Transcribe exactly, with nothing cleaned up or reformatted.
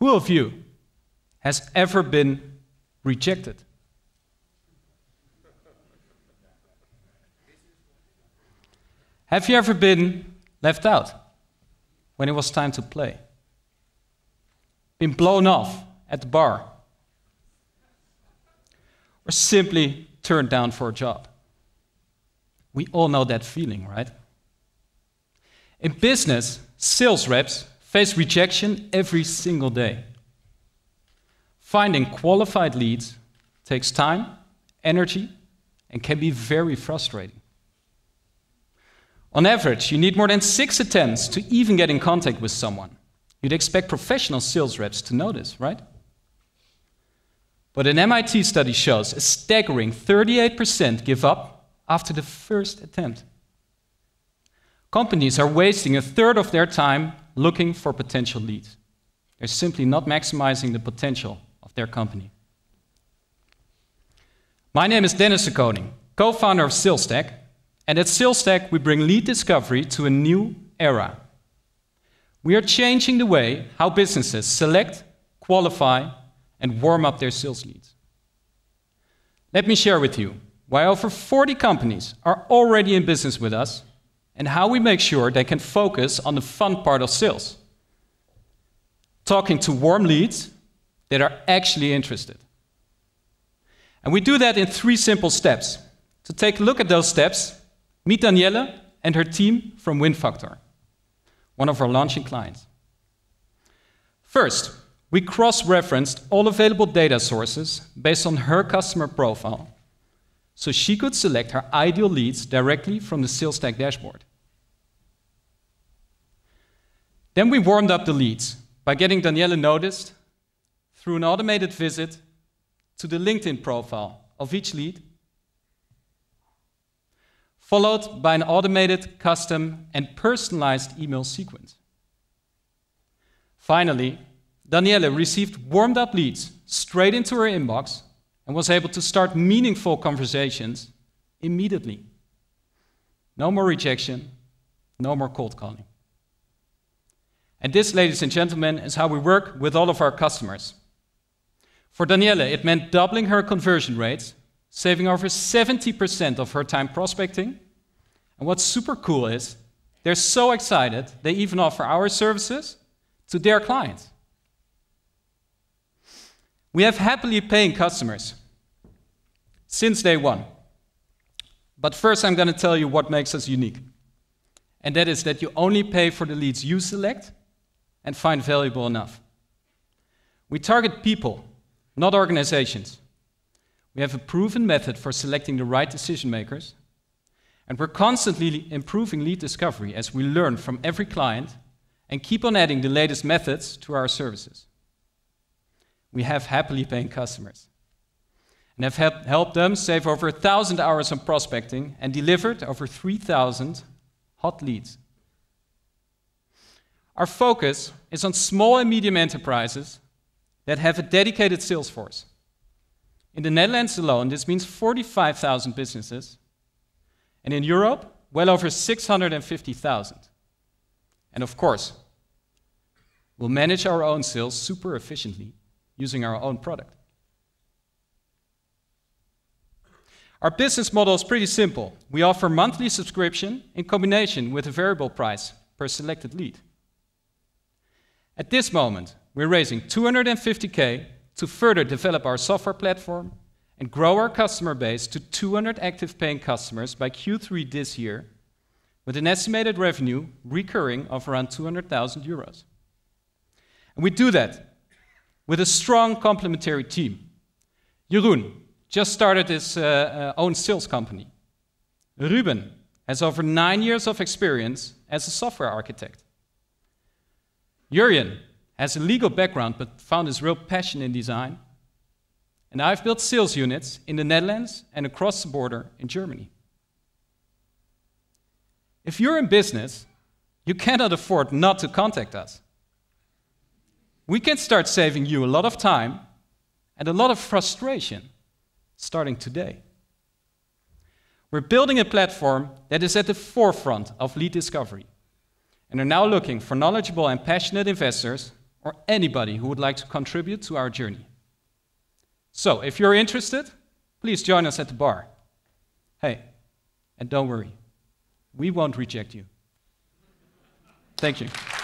Who of you has ever been rejected? Have you ever been left out when it was time to play? Been blown off at the bar? Or simply turned down for a job? We all know that feeling, right? In business, sales reps face rejection every single day. Finding qualified leads takes time, energy, and can be very frustrating. On average, you need more than six attempts to even get in contact with someone. You'd expect professional sales reps to know this, right? But an M I T study shows a staggering thirty-eight percent give up after the first attempt. Companies are wasting a third of their time looking for potential leads. They're simply not maximizing the potential of their company. My name is Dennis Koning, co-founder of SalesTech, and at SalesTech we bring lead discovery to a new era. We are changing the way how businesses select, qualify, and warm up their sales leads. Let me share with you why over forty companies are already in business with us, and how we make sure they can focus on the fun part of sales. Talking to warm leads that are actually interested. And we do that in three simple steps. To take a look at those steps, meet Daniela and her team from WinFactor, one of our launching clients. First, we cross-referenced all available data sources based on her customer profile, so she could select her ideal leads directly from the SalesTack dashboard. Then we warmed up the leads by getting Daniela noticed through an automated visit to the LinkedIn profile of each lead, followed by an automated, custom, and personalized email sequence. Finally, Daniela received warmed-up leads straight into her inbox and was able to start meaningful conversations immediately. No more rejection, no more cold calling. And this, ladies and gentlemen, is how we work with all of our customers. For Daniela, it meant doubling her conversion rates, saving over seventy percent of her time prospecting. And what's super cool is, they're so excited, they even offer our services to their clients. We have happily paying customers since day one. But first I'm going to tell you what makes us unique. And that is that you only pay for the leads you select and find valuable enough. We target people, not organizations. We have a proven method for selecting the right decision makers. And we're constantly improving lead discovery as we learn from every client and keep on adding the latest methods to our services. We have happily paying customers and have helped them save over one thousand hours on prospecting and delivered over three thousand hot leads. Our focus is on small and medium enterprises that have a dedicated sales force. In the Netherlands alone, this means forty-five thousand businesses, and in Europe, well over six hundred fifty thousand. And of course, we'll manage our own sales super efficiently, using our own product. Our business model is pretty simple. We offer monthly subscription in combination with a variable price per selected lead. At this moment, we're raising two hundred fifty K to further develop our software platform and grow our customer base to two hundred active paying customers by Q three this year, with an estimated revenue recurring of around two hundred thousand euros. And we do that with a strong complementary team. Jeroen just started his uh, uh, own sales company. Ruben has over nine years of experience as a software architect. Jurian has a legal background but found his real passion in design. And I've built sales units in the Netherlands and across the border in Germany. If you're in business, you cannot afford not to contact us. We can start saving you a lot of time and a lot of frustration starting today. We're building a platform that is at the forefront of lead discovery and are now looking for knowledgeable and passionate investors or anybody who would like to contribute to our journey. So if you're interested, please join us at the bar. Hey, and don't worry, we won't reject you. Thank you.